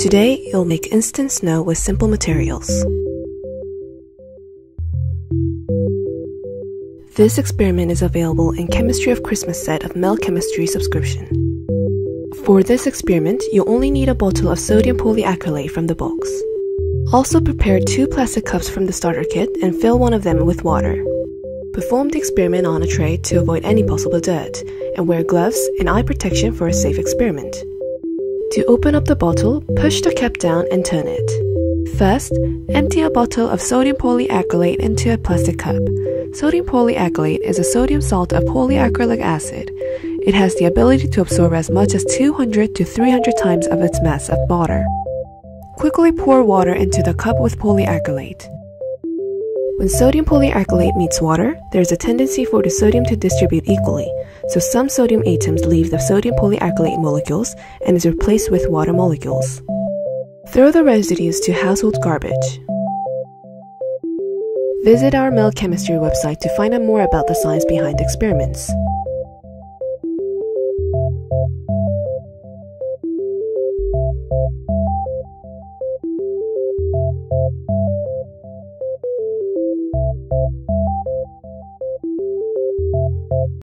Today, you'll make instant snow with simple materials. This experiment is available in Chemistry of Christmas set of MEL Chemistry subscription. For this experiment, you'll only need a bottle of sodium polyacrylate from the box. Also prepare 2 plastic cups from the starter kit and fill one of them with water. Perform the experiment on a tray to avoid any possible dirt, and wear gloves and eye protection for a safe experiment. To open up the bottle, push the cap down and turn it. First, empty a bottle of sodium polyacrylate into a plastic cup. Sodium polyacrylate is a sodium salt of polyacrylic acid. It has the ability to absorb as much as 200 to 300 times of its mass of water. Quickly pour water into the cup with polyacrylate. When sodium polyacrylate meets water, there is a tendency for the sodium to distribute equally, so some sodium atoms leave the sodium polyacrylate molecules and is replaced with water molecules. Throw the residues to household garbage. Visit our MEL Chemistry website to find out more about the science behind experiments.